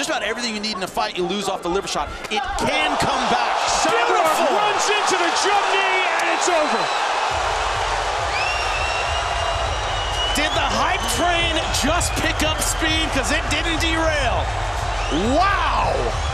just about everything you need in a fight, you lose off the liver shot. It can come back. Gilbert runs into the jump knee, and it's over. Did the hype train just pick up speed? Because it didn't derail. Wow!